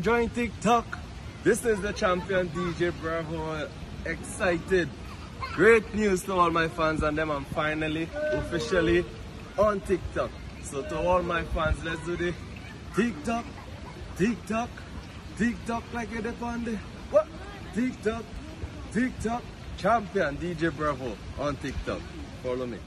Join TikTok. This is the champion DJ Bravo. Excited. Great news to all my fans and them. I'm finally officially on TikTok. So to all my fans, let's do the TikTok, TikTok, TikTok like it upon the what? TikTok, TikTok, champion DJ Bravo on TikTok. Follow me.